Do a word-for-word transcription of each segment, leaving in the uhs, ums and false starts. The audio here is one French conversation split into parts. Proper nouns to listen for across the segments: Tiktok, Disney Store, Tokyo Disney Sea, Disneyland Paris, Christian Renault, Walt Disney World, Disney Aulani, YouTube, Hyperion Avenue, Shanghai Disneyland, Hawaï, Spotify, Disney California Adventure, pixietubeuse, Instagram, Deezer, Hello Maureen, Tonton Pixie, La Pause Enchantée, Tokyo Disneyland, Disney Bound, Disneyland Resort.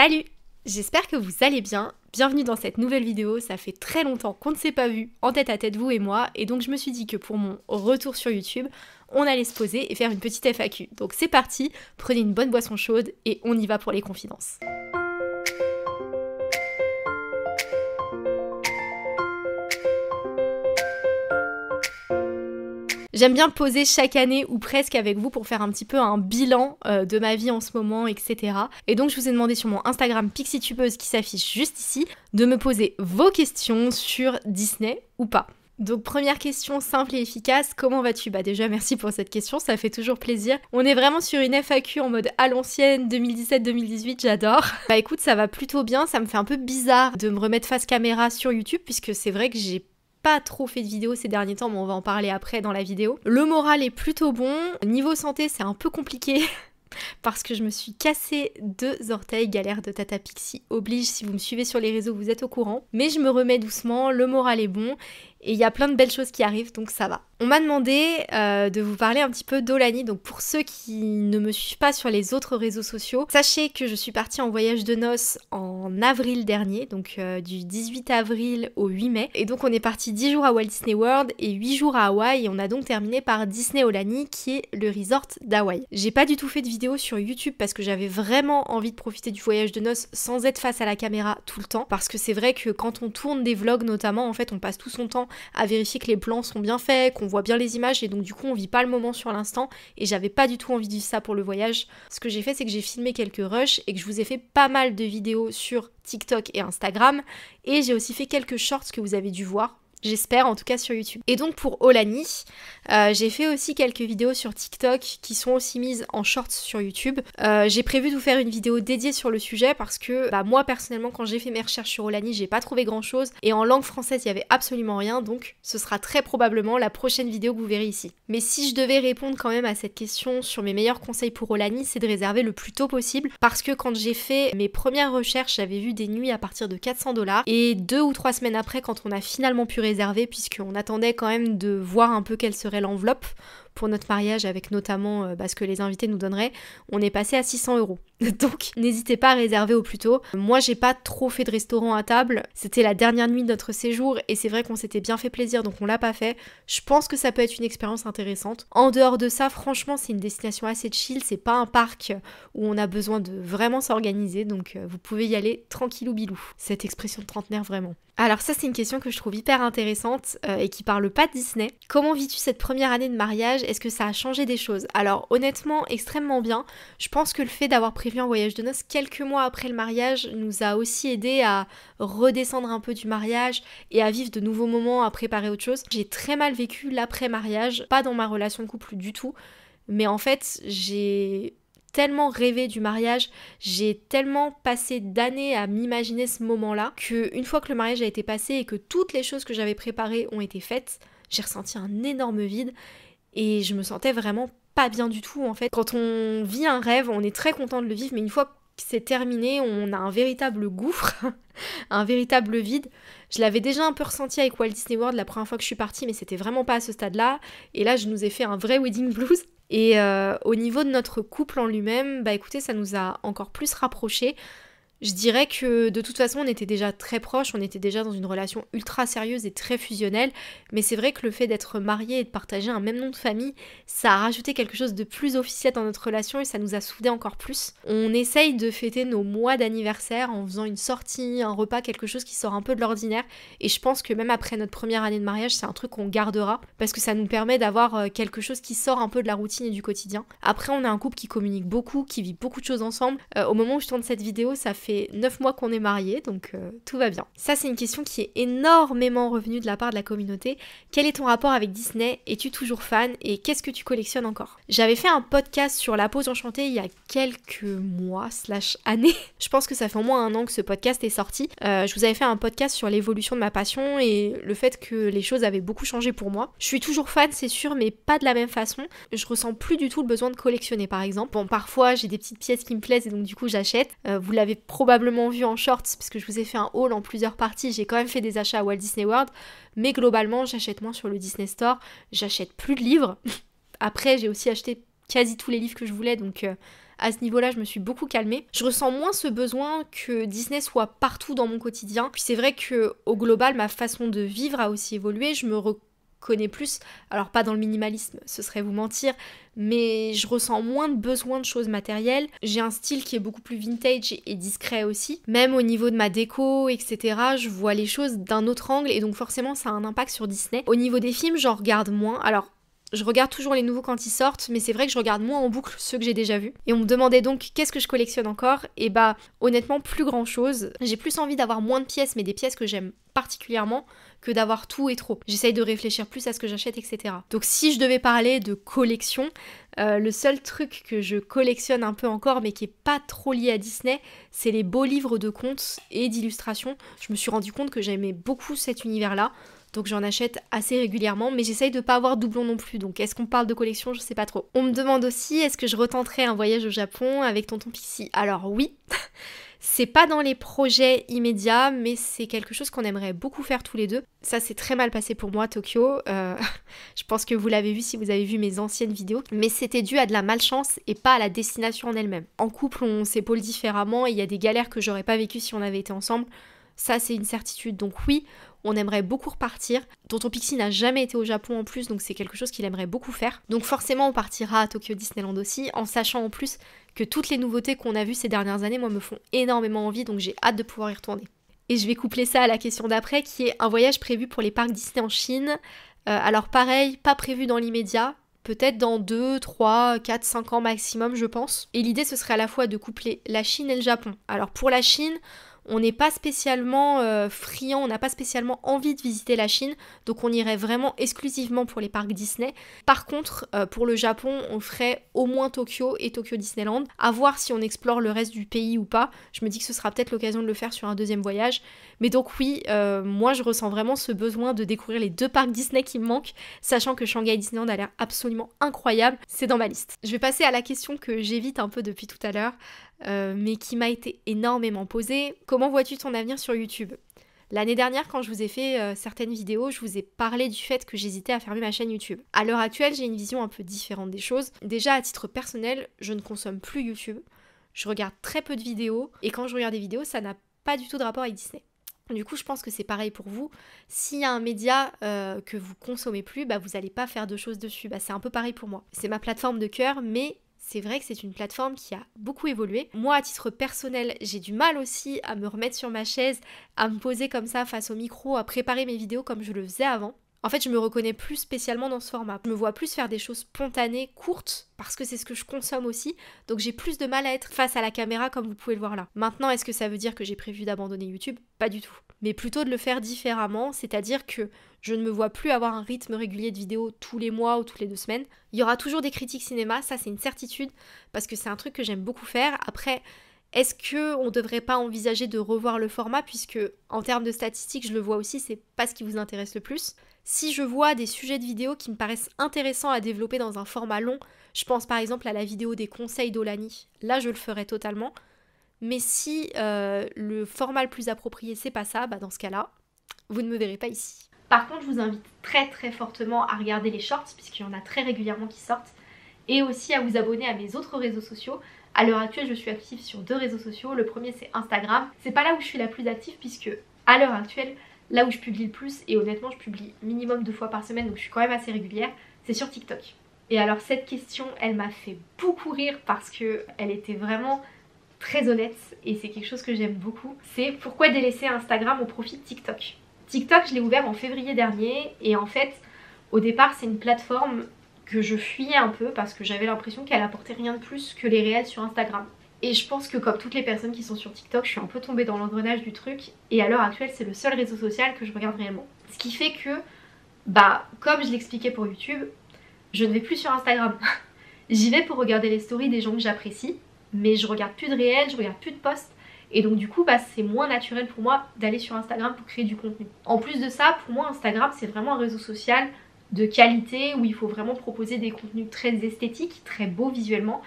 Salut! J'espère que vous allez bien, bienvenue dans cette nouvelle vidéo, ça fait très longtemps qu'on ne s'est pas vu en tête à tête vous et moi, et donc je me suis dit que pour mon retour sur YouTube, on allait se poser et faire une petite F A Q. Donc c'est parti, prenez une bonne boisson chaude et on y va pour les confidences. J'aime bien poser chaque année ou presque avec vous pour faire un petit peu un bilan euh, de ma vie en ce moment, et cetera. Et donc je vous ai demandé sur mon Instagram pixietubeuse qui s'affiche juste ici, de me poser vos questions sur Disney ou pas. Donc première question simple et efficace, comment vas-tu? Bah déjà merci pour cette question, ça fait toujours plaisir. On est vraiment sur une F A Q en mode à l'ancienne, deux mille dix-sept deux mille dix-huit, j'adore. Bah écoute, ça va plutôt bien, ça me fait un peu bizarre de me remettre face caméra sur YouTube puisque c'est vrai que j'ai pas trop fait de vidéos ces derniers temps, mais on va en parler après dans la vidéo. Le moral est plutôt bon, niveau santé c'est un peu compliqué parce que je me suis cassé deux orteils, galère de Tata Pixie oblige, si vous me suivez sur les réseaux vous êtes au courant, mais je me remets doucement, le moral est bon et il y a plein de belles choses qui arrivent donc ça va. On m'a demandé euh, de vous parler un petit peu d'Aulani, donc pour ceux qui ne me suivent pas sur les autres réseaux sociaux, sachez que je suis partie en voyage de noces en avril dernier, donc euh, du dix-huit avril au huit mai, et donc on est parti dix jours à Walt Disney World et huit jours à Hawaï, et on a donc terminé par Disney Aulani qui est le resort d'Hawaï. J'ai pas du tout fait de vidéo sur YouTube parce que j'avais vraiment envie de profiter du voyage de noces sans être face à la caméra tout le temps, parce que c'est vrai que quand on tourne des vlogs notamment, en fait on passe tout son temps à vérifier que les plans sont bien faits, qu'on On voit bien les images et donc du coup on vit pas le moment sur l'instant et j'avais pas du tout envie de vivre ça pour le voyage. Ce que j'ai fait c'est que j'ai filmé quelques rushs et que je vous ai fait pas mal de vidéos sur TikTok et Instagram et j'ai aussi fait quelques shorts que vous avez dû voir. J'espère en tout cas sur YouTube. Et donc pour Aulani, euh, j'ai fait aussi quelques vidéos sur TikTok qui sont aussi mises en shorts sur YouTube. Euh, j'ai prévu de vous faire une vidéo dédiée sur le sujet parce que bah, moi personnellement quand j'ai fait mes recherches sur Aulani j'ai pas trouvé grand chose et en langue française il y avait absolument rien, donc ce sera très probablement la prochaine vidéo que vous verrez ici. Mais si je devais répondre quand même à cette question sur mes meilleurs conseils pour Aulani, c'est de réserver le plus tôt possible parce que quand j'ai fait mes premières recherches j'avais vu des nuits à partir de quatre cents dollars et deux ou trois semaines après quand on a finalement pu réservé puisqu'on attendait quand même de voir un peu quelle serait l'enveloppe pour notre mariage avec notamment euh, bah, ce que les invités nous donneraient, on est passé à six cents euros. Donc n'hésitez pas à réserver au plus tôt. Moi j'ai pas trop fait de restaurant à table, c'était la dernière nuit de notre séjour et c'est vrai qu'on s'était bien fait plaisir donc on l'a pas fait. Je pense que ça peut être une expérience intéressante. En dehors de ça franchement c'est une destination assez chill, c'est pas un parc où on a besoin de vraiment s'organiser donc euh, vous pouvez y aller tranquillou bilou. Cette expression de trentenaire vraiment. Alors ça c'est une question que je trouve hyper intéressante euh, et qui parle pas de Disney. Comment vis-tu cette première année de mariage? Est-ce que ça a changé des choses? Alors honnêtement extrêmement bien. Je pense que le fait d'avoir prévu un voyage de noces quelques mois après le mariage nous a aussi aidé à redescendre un peu du mariage et à vivre de nouveaux moments, à préparer autre chose. J'ai très mal vécu l'après-mariage, pas dans ma relation de couple du tout, mais en fait j'ai tellement rêvé du mariage, j'ai tellement passé d'années à m'imaginer ce moment-là que une fois que le mariage a été passé et que toutes les choses que j'avais préparées ont été faites, j'ai ressenti un énorme vide et je me sentais vraiment pas bien du tout en fait. Quand on vit un rêve, on est très content de le vivre, mais une fois que c'est terminé, on a un véritable gouffre, un véritable vide. Je l'avais déjà un peu ressenti avec Walt Disney World la première fois que je suis partie, mais c'était vraiment pas à ce stade-là. Et là, je nous ai fait un vrai wedding blues. Et euh, au niveau de notre couple en lui-même, bah écoutez, ça nous a encore plus rapprochés. Je dirais que de toute façon, on était déjà très proches, on était déjà dans une relation ultra sérieuse et très fusionnelle, mais c'est vrai que le fait d'être mariés et de partager un même nom de famille, ça a rajouté quelque chose de plus officiel dans notre relation et ça nous a soudés encore plus. On essaye de fêter nos mois d'anniversaire en faisant une sortie, un repas, quelque chose qui sort un peu de l'ordinaire, et je pense que même après notre première année de mariage, c'est un truc qu'on gardera, parce que ça nous permet d'avoir quelque chose qui sort un peu de la routine et du quotidien. Après, on a un couple qui communique beaucoup, qui vit beaucoup de choses ensemble. Euh, au moment où je tourne cette vidéo, ça fait fait neuf mois qu'on est mariés, donc euh, tout va bien. Ça, c'est une question qui est énormément revenue de la part de la communauté. Quel est ton rapport avec Disney? Es-tu toujours fan? Et qu'est-ce que tu collectionnes encore? J'avais fait un podcast sur La Pause Enchantée il y a quelques mois, slash années. Je pense que ça fait au moins un an que ce podcast est sorti. Euh, je vous avais fait un podcast sur l'évolution de ma passion et le fait que les choses avaient beaucoup changé pour moi. Je suis toujours fan, c'est sûr, mais pas de la même façon. Je ressens plus du tout le besoin de collectionner, par exemple. Bon, parfois, j'ai des petites pièces qui me plaisent et donc du coup, j'achète. Euh, vous l'avez probablement vu en shorts parce que je vous ai fait un haul en plusieurs parties, j'ai quand même fait des achats à Walt Disney World, mais globalement j'achète moins sur le Disney Store, j'achète plus de livres. Après j'ai aussi acheté quasi tous les livres que je voulais, donc euh, à ce niveau-là, je me suis beaucoup calmée. Je ressens moins ce besoin que Disney soit partout dans mon quotidien. Puis c'est vrai que au global, ma façon de vivre a aussi évolué. Je me reconnais plus, alors pas dans le minimalisme, ce serait vous mentir, mais je ressens moins de besoin de choses matérielles. J'ai un style qui est beaucoup plus vintage et discret aussi. Même au niveau de ma déco, et cetera, je vois les choses d'un autre angle et donc forcément ça a un impact sur Disney. Au niveau des films, j'en regarde moins. Alors, je regarde toujours les nouveaux quand ils sortent, mais c'est vrai que je regarde moins en boucle ceux que j'ai déjà vus. Et on me demandait donc qu'est-ce que je collectionne encore, et bah honnêtement plus grand chose. J'ai plus envie d'avoir moins de pièces, mais des pièces que j'aime particulièrement, que d'avoir tout et trop. J'essaye de réfléchir plus à ce que j'achète, et cetera. Donc si je devais parler de collection, euh, le seul truc que je collectionne un peu encore, mais qui est pas trop lié à Disney, c'est les beaux livres de contes et d'illustrations. Je me suis rendu compte que j'aimais beaucoup cet univers-là. Donc j'en achète assez régulièrement, mais j'essaye de pas avoir doublon non plus, donc est-ce qu'on parle de collection, je sais pas trop. On me demande aussi, est-ce que je retenterai un voyage au Japon avec Tonton Pixie? Alors oui, c'est pas dans les projets immédiats, mais c'est quelque chose qu'on aimerait beaucoup faire tous les deux. Ça s'est très mal passé pour moi, Tokyo, euh, je pense que vous l'avez vu si vous avez vu mes anciennes vidéos, mais c'était dû à de la malchance et pas à la destination en elle-même. En couple, on s'épaule différemment et il y a des galères que j'aurais pas vécues si on avait été ensemble. Ça, c'est une certitude. Donc oui, on aimerait beaucoup repartir. Tonton Pixie n'a jamais été au Japon en plus, donc c'est quelque chose qu'il aimerait beaucoup faire. Donc forcément, on partira à Tokyo Disneyland aussi, en sachant en plus que toutes les nouveautés qu'on a vues ces dernières années, moi, me font énormément envie, donc j'ai hâte de pouvoir y retourner. Et je vais coupler ça à la question d'après, qui est un voyage prévu pour les parcs Disney en Chine. Euh, alors pareil, pas prévu dans l'immédiat. Peut-être dans deux, trois, quatre, cinq ans maximum, je pense. Et l'idée, ce serait à la fois de coupler la Chine et le Japon. Alors pour la Chine, on n'est pas spécialement euh, friand, on n'a pas spécialement envie de visiter la Chine, donc on irait vraiment exclusivement pour les parcs Disney. Par contre, euh, pour le Japon, on ferait au moins Tokyo et Tokyo Disneyland. À voir si on explore le reste du pays ou pas. Je me dis que ce sera peut-être l'occasion de le faire sur un deuxième voyage. Mais donc oui, euh, moi je ressens vraiment ce besoin de découvrir les deux parcs Disney qui me manquent, sachant que Shanghai Disneyland a l'air absolument incroyable, c'est dans ma liste. Je vais passer à la question que j'évite un peu depuis tout à l'heure, Euh, mais qui m'a été énormément posée. Comment vois-tu ton avenir sur YouTube? L'année dernière, quand je vous ai fait euh, certaines vidéos, je vous ai parlé du fait que j'hésitais à fermer ma chaîne YouTube. À l'heure actuelle, j'ai une vision un peu différente des choses. Déjà, à titre personnel, je ne consomme plus YouTube. Je regarde très peu de vidéos. Et quand je regarde des vidéos, ça n'a pas du tout de rapport avec Disney. Du coup, je pense que c'est pareil pour vous. S'il y a un média euh, que vous consommez plus, bah, vous n'allez pas faire de choses dessus. Bah, c'est un peu pareil pour moi. C'est ma plateforme de cœur, mais c'est vrai que c'est une plateforme qui a beaucoup évolué. Moi, à titre personnel, j'ai du mal aussi à me remettre sur ma chaise, à me poser comme ça face au micro, à préparer mes vidéos comme je le faisais avant. En fait, je me reconnais plus spécialement dans ce format. Je me vois plus faire des choses spontanées, courtes, parce que c'est ce que je consomme aussi, donc j'ai plus de mal à être face à la caméra comme vous pouvez le voir là. Maintenant, est-ce que ça veut dire que j'ai prévu d'abandonner YouTube? Pas du tout. Mais plutôt de le faire différemment, c'est-à-dire que je ne me vois plus avoir un rythme régulier de vidéos tous les mois ou toutes les deux semaines. Il y aura toujours des critiques cinéma, ça c'est une certitude, parce que c'est un truc que j'aime beaucoup faire. Après, est-ce qu'on ne devrait pas envisager de revoir le format, puisque en termes de statistiques, je le vois aussi, c'est pas ce qui vous intéresse le plus. Si je vois des sujets de vidéos qui me paraissent intéressants à développer dans un format long, je pense par exemple à la vidéo des conseils d'Aulani, là je le ferai totalement. Mais si euh, le format le plus approprié c'est pas ça, bah dans ce cas-là, vous ne me verrez pas ici. Par contre, je vous invite très très fortement à regarder les shorts, puisqu'il y en a très régulièrement qui sortent, et aussi à vous abonner à mes autres réseaux sociaux. À l'heure actuelle, je suis active sur deux réseaux sociaux, le premier c'est Instagram. C'est pas là où je suis la plus active, puisque à l'heure actuelle, là où je publie le plus, et honnêtement je publie minimum deux fois par semaine, donc je suis quand même assez régulière, c'est sur TikTok. Et alors cette question, elle m'a fait beaucoup rire parce qu'elle était vraiment très honnête et c'est quelque chose que j'aime beaucoup. C'est pourquoi délaisser Instagram au profit de TikTok? TikTok, je l'ai ouvert en février dernier et en fait, au départ c'est une plateforme que je fuyais un peu parce que j'avais l'impression qu'elle apportait rien de plus que les réels sur Instagram. Et je pense que comme toutes les personnes qui sont sur TikTok, je suis un peu tombée dans l'engrenage du truc. Et à l'heure actuelle, c'est le seul réseau social que je regarde réellement. Ce qui fait que, bah, comme je l'expliquais pour YouTube, je ne vais plus sur Instagram. J'y vais pour regarder les stories des gens que j'apprécie, mais je regarde plus de réels, je regarde plus de posts. Et donc du coup, bah, c'est moins naturel pour moi d'aller sur Instagram pour créer du contenu. En plus de ça, pour moi, Instagram, c'est vraiment un réseau social de qualité où il faut vraiment proposer des contenus très esthétiques, très beaux visuellement,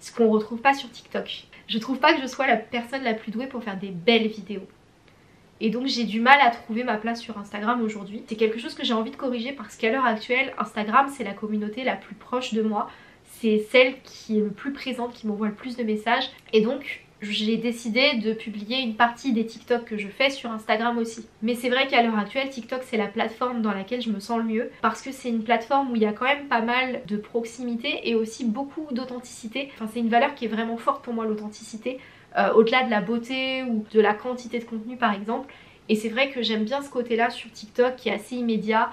ce qu'on retrouve pas sur TikTok. Je trouve pas que je sois la personne la plus douée pour faire des belles vidéos. Et donc j'ai du mal à trouver ma place sur Instagram aujourd'hui. C'est quelque chose que j'ai envie de corriger parce qu'à l'heure actuelle, Instagram c'est la communauté la plus proche de moi. c'est celle qui est le plus présente, qui m'envoie le plus de messages. Et donc j'ai décidé de publier une partie des TikTok que je fais sur Instagram aussi. Mais c'est vrai qu'à l'heure actuelle, TikTok c'est la plateforme dans laquelle je me sens le mieux, parce que c'est une plateforme où il y a quand même pas mal de proximité et aussi beaucoup d'authenticité. Enfin, c'est une valeur qui est vraiment forte pour moi, l'authenticité, euh, au-delà de la beauté ou de la quantité de contenu par exemple. Et c'est vrai que j'aime bien ce côté-là sur TikTok qui est assez immédiat,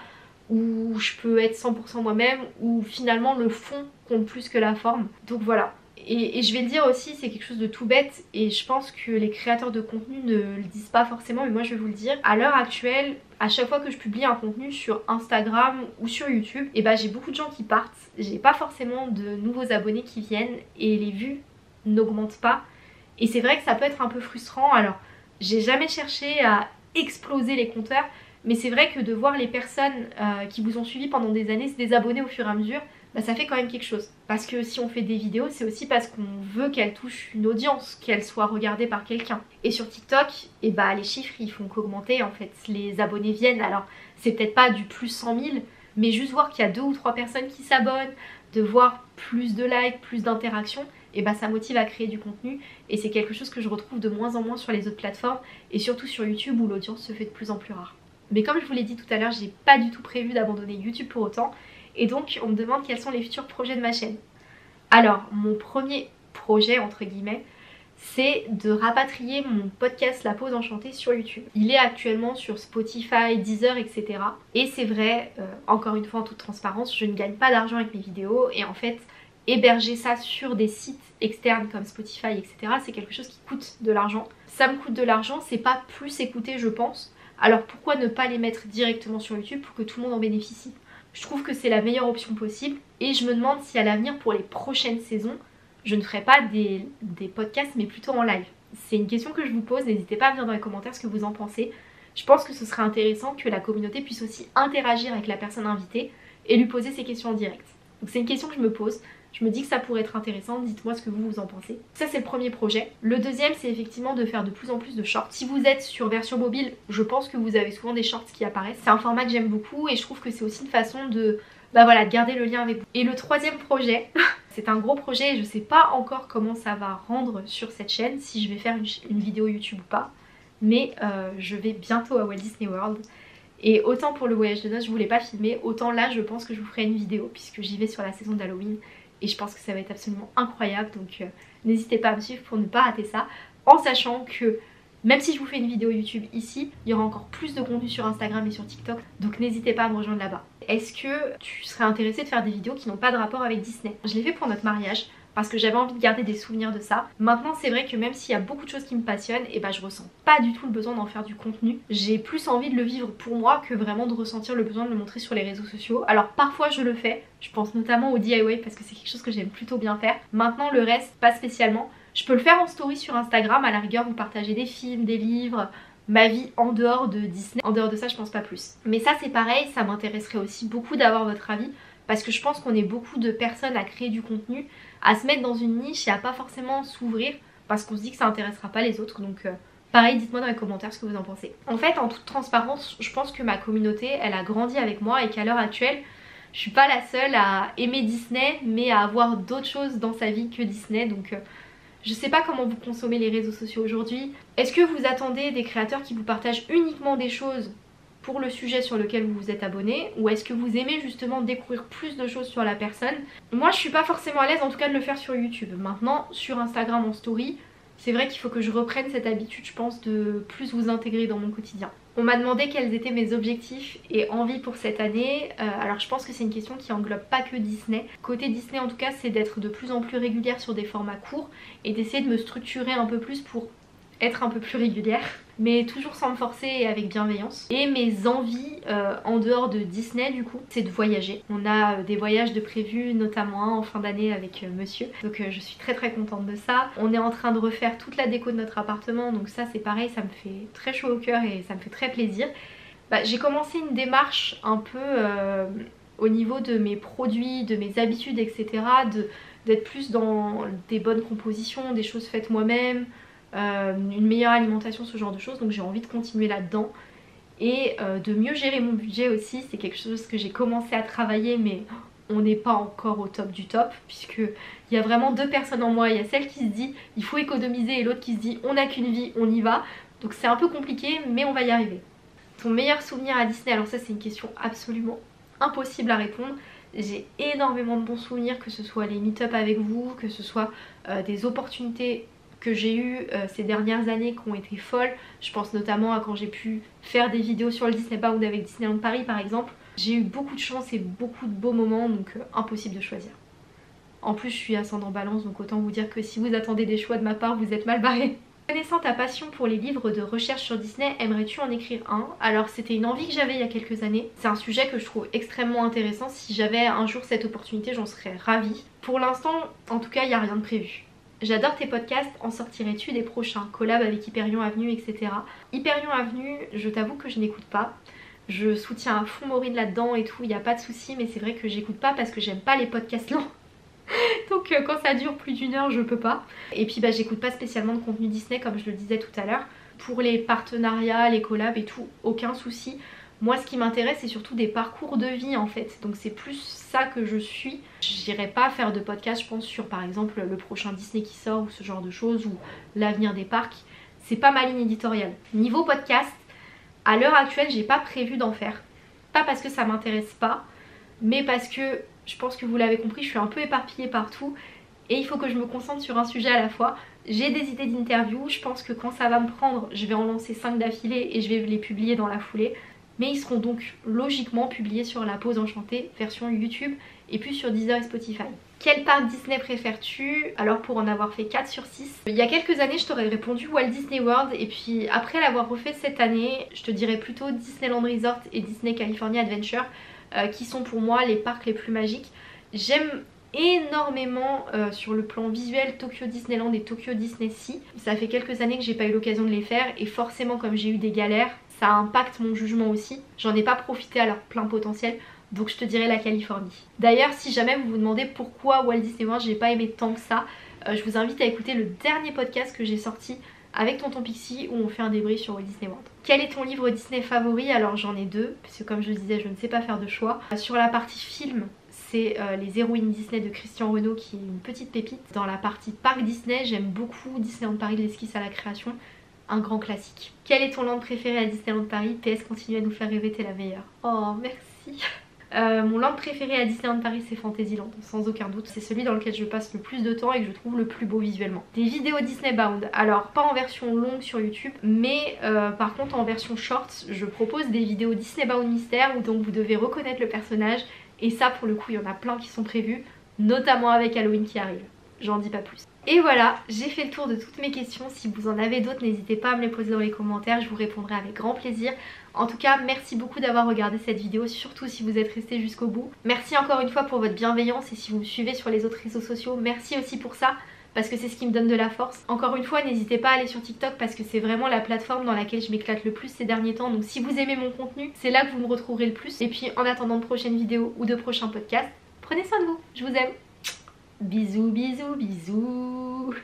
où je peux être cent pour cent moi-même, où finalement le fond compte plus que la forme. Donc voilà. Et, et je vais le dire aussi, c'est quelque chose de tout bête et je pense que les créateurs de contenu ne le disent pas forcément, mais moi je vais vous le dire. À l'heure actuelle, à chaque fois que je publie un contenu sur Instagram ou sur YouTube, et bah j'ai beaucoup de gens qui partent. J'ai pas forcément de nouveaux abonnés qui viennent et les vues n'augmentent pas. Et c'est vrai que ça peut être un peu frustrant. Alors j'ai jamais cherché à exploser les compteurs, mais c'est vrai que de voir les personnes euh, qui vous ont suivi pendant des années se désabonner au fur et à mesure, bah ça fait quand même quelque chose. Parce que si on fait des vidéos, c'est aussi parce qu'on veut qu'elles touchent une audience, qu'elles soient regardées par quelqu'un. Et sur TikTok, et bah les chiffres ils font qu'augmenter en fait, les abonnés viennent. Alors c'est peut-être pas du plus cent mille, mais juste voir qu'il y a deux ou trois personnes qui s'abonnent, de voir plus de likes, plus d'interactions, et bah ça motive à créer du contenu. Et c'est quelque chose que je retrouve de moins en moins sur les autres plateformes, et surtout sur YouTube où l'audience se fait de plus en plus rare. Mais comme je vous l'ai dit tout à l'heure, j'ai pas du tout prévu d'abandonner YouTube pour autant. Et donc on me demande quels sont les futurs projets de ma chaîne. Alors mon premier projet entre guillemets, c'est de rapatrier mon podcast La Pause Enchantée sur YouTube. Il est actuellement sur Spotify, Deezer, et cetera. Et c'est vrai, euh, encore une fois en toute transparence, je ne gagne pas d'argent avec mes vidéos. Et en fait, héberger ça sur des sites externes comme Spotify, et cetera, c'est quelque chose qui coûte de l'argent. Ça me coûte de l'argent, c'est pas plus écouté je pense. Alors pourquoi ne pas les mettre directement sur YouTube pour que tout le monde en bénéficie? Je trouve que c'est la meilleure option possible et je me demande si à l'avenir pour les prochaines saisons, je ne ferai pas des, des podcasts mais plutôt en live. C'est une question que je vous pose, n'hésitez pas à me dire dans les commentaires ce que vous en pensez. Je pense que ce serait intéressant que la communauté puisse aussi interagir avec la personne invitée et lui poser ses questions en direct. Donc c'est une question que je me pose, je me dis que ça pourrait être intéressant, dites-moi ce que vous vous en pensez. Ça c'est le premier projet. Le deuxième c'est effectivement de faire de plus en plus de shorts. Si vous êtes sur version mobile, je pense que vous avez souvent des shorts qui apparaissent. C'est un format que j'aime beaucoup et je trouve que c'est aussi une façon de, bah voilà, de garder le lien avec vous. Et le troisième projet, c'est un gros projet et je sais pas encore comment ça va rendre sur cette chaîne, si je vais faire une, une vidéo YouTube ou pas. Mais euh, je vais bientôt à Walt Disney World. Et autant pour le voyage de noces je voulais pas filmer, autant là je pense que je vous ferai une vidéo puisque j'y vais sur la saison d'Halloween et je pense que ça va être absolument incroyable. Donc euh, n'hésitez pas à me suivre pour ne pas rater ça, en sachant que même si je vous fais une vidéo YouTube ici, il y aura encore plus de contenu sur Instagram et sur TikTok, donc n'hésitez pas à me rejoindre là-bas. Est-ce que tu serais intéressée de faire des vidéos qui n'ont pas de rapport avec Disney? Je l'ai fait pour notre mariage parce que j'avais envie de garder des souvenirs de ça. Maintenant c'est vrai que même s'il y a beaucoup de choses qui me passionnent, et bah je ressens pas du tout le besoin d'en faire du contenu. J'ai plus envie de le vivre pour moi que vraiment de ressentir le besoin de le montrer sur les réseaux sociaux. Alors parfois je le fais, je pense notamment au D I Y parce que c'est quelque chose que j'aime plutôt bien faire. Maintenant le reste, pas spécialement. Je peux le faire en story sur Instagram, à la rigueur vous partagez des films, des livres, ma vie en dehors de Disney. En dehors de ça je pense pas plus. Mais ça c'est pareil, ça m'intéresserait aussi beaucoup d'avoir votre avis. Parce que je pense qu'on est beaucoup de personnes à créer du contenu, à se mettre dans une niche et à pas forcément s'ouvrir parce qu'on se dit que ça intéressera pas les autres. Donc euh, pareil, dites-moi dans les commentaires ce que vous en pensez. En fait, en toute transparence, je pense que ma communauté, elle a grandi avec moi et qu'à l'heure actuelle, je suis pas la seule à aimer Disney, mais à avoir d'autres choses dans sa vie que Disney. Donc euh, je sais pas comment vous consommez les réseaux sociaux aujourd'hui. Est-ce que vous attendez des créateurs qui vous partagent uniquement des choses pour le sujet sur lequel vous vous êtes abonné, ou est-ce que vous aimez justement découvrir plus de choses sur la personne? Moi je suis pas forcément à l'aise en tout cas de le faire sur YouTube. Maintenant sur Instagram en story, c'est vrai qu'il faut que je reprenne cette habitude je pense de plus vous intégrer dans mon quotidien. On m'a demandé quels étaient mes objectifs et envies pour cette année, euh, alors je pense que c'est une question qui englobe pas que Disney. Côté Disney en tout cas, c'est d'être de plus en plus régulière sur des formats courts et d'essayer de me structurer un peu plus pour être un peu plus régulière, mais toujours sans me forcer et avec bienveillance. Et mes envies euh, en dehors de Disney du coup, c'est de voyager. On a euh, des voyages de prévus, notamment un en fin d'année avec euh, monsieur, donc euh, je suis très très contente de ça. On est en train de refaire toute la déco de notre appartement, donc ça c'est pareil, ça me fait très chaud au cœur et ça me fait très plaisir. Bah, j'ai commencé une démarche un peu euh, au niveau de mes produits, de mes habitudes, etc., de d'être plus dans des bonnes compositions, des choses faites moi-même, Euh, une meilleure alimentation, ce genre de choses. Donc j'ai envie de continuer là-dedans et euh, de mieux gérer mon budget aussi. C'est quelque chose que j'ai commencé à travailler mais on n'est pas encore au top du top, puisque il y a vraiment deux personnes en moi. Il y a celle qui se dit il faut économiser et l'autre qui se dit on n'a qu'une vie, on y va. Donc c'est un peu compliqué, mais on va y arriver. Ton meilleur souvenir à Disney, alors ça c'est une question absolument impossible à répondre. J'ai énormément de bons souvenirs, que ce soit les meet-up avec vous, que ce soit euh, des opportunités que j'ai eues euh, ces dernières années qui ont été folles. Je pense notamment à quand j'ai pu faire des vidéos sur le Disney Bound avec Disneyland Paris par exemple. J'ai eu beaucoup de chance et beaucoup de beaux moments, donc euh, impossible de choisir. En plus je suis ascendant balance, donc autant vous dire que si vous attendez des choix de ma part, vous êtes mal barré. Connaissant ta passion pour les livres de recherche sur Disney, aimerais-tu en écrire un? Alors c'était une envie que j'avais il y a quelques années. C'est un sujet que je trouve extrêmement intéressant. Si j'avais un jour cette opportunité, j'en serais ravie. Pour l'instant, en tout cas, il n'y a rien de prévu. J'adore tes podcasts, en sortirais-tu des prochains? Collab avec Hyperion Avenue, et cetera. Hyperion Avenue, je t'avoue que je n'écoute pas. Je soutiens à fond Maureen là-dedans et tout, il n'y a pas de souci, mais c'est vrai que j'écoute pas parce que j'aime pas les podcasts longs. Donc euh, quand ça dure plus d'une heure je peux pas. Et puis bah j'écoute pas spécialement de contenu Disney comme je le disais tout à l'heure. Pour les partenariats, les collabs et tout, aucun souci. Moi ce qui m'intéresse c'est surtout des parcours de vie en fait. Donc c'est plus ça que je suis. J'irai pas faire de podcast je pense sur par exemple le prochain Disney qui sort ou ce genre de choses, ou l'avenir des parcs. C'est pas ma ligne éditoriale. Niveau podcast, à l'heure actuelle j'ai pas prévu d'en faire. Pas parce que ça m'intéresse pas, mais parce que je pense que vous l'avez compris, je suis un peu éparpillée partout et il faut que je me concentre sur un sujet à la fois. J'ai des idées d'interviews, je pense que quand ça va me prendre, je vais en lancer cinq d'affilée et je vais les publier dans la foulée. Mais ils seront donc logiquement publiés sur La Pause Enchantée, version YouTube, et puis sur Deezer et Spotify. Quel parc Disney préfères-tu? Alors pour en avoir fait quatre sur six, il y a quelques années je t'aurais répondu Walt Disney World, et puis après l'avoir refait cette année, je te dirais plutôt Disneyland Resort et Disney California Adventure, Euh, qui sont pour moi les parcs les plus magiques. J'aime énormément euh, sur le plan visuel Tokyo Disneyland et Tokyo Disney Sea. Ça fait quelques années que j'ai pas eu l'occasion de les faire et forcément comme j'ai eu des galères, ça impacte mon jugement aussi. J'en ai pas profité à leur plein potentiel, donc je te dirais la Californie. D'ailleurs si jamais vous vous demandez pourquoi Walt Disney World j'ai pas aimé tant que ça, euh, je vous invite à écouter le dernier podcast que j'ai sorti avec Tonton Pixie où on fait un débrief sur Walt Disney World. Quel est ton livre Disney favori? Alors j'en ai deux, parce que comme je le disais je ne sais pas faire de choix. Sur la partie film, c'est euh, Les héroïnes Disney de Christian Renault qui est une petite pépite. Dans la partie parc Disney, j'aime beaucoup Disneyland Paris de l'esquisse à la création, un grand classique. Quel est ton land préféré à Disneyland Paris? P S continue à nous faire rêver, t'es la meilleure. Oh merci. Euh, mon land préféré à Disneyland Paris c'est Fantasyland, sans aucun doute. C'est celui dans lequel je passe le plus de temps et que je trouve le plus beau visuellement. Des vidéos Disney Bound, alors pas en version longue sur YouTube, mais euh, par contre en version short, je propose des vidéos Disney Bound mystère où donc vous devez reconnaître le personnage, et ça pour le coup il y en a plein qui sont prévus, notamment avec Halloween qui arrive. J'en dis pas plus. Et voilà, j'ai fait le tour de toutes mes questions. Si vous en avez d'autres, n'hésitez pas à me les poser dans les commentaires, je vous répondrai avec grand plaisir. En tout cas, merci beaucoup d'avoir regardé cette vidéo, surtout si vous êtes resté jusqu'au bout. Merci encore une fois pour votre bienveillance et si vous me suivez sur les autres réseaux sociaux, merci aussi pour ça, parce que c'est ce qui me donne de la force. Encore une fois, n'hésitez pas à aller sur TikTok parce que c'est vraiment la plateforme dans laquelle je m'éclate le plus ces derniers temps. Donc si vous aimez mon contenu, c'est là que vous me retrouverez le plus. Et puis en attendant de prochaines vidéos ou de prochains podcasts, prenez soin de vous, je vous aime. Bisous, bisous, bisous.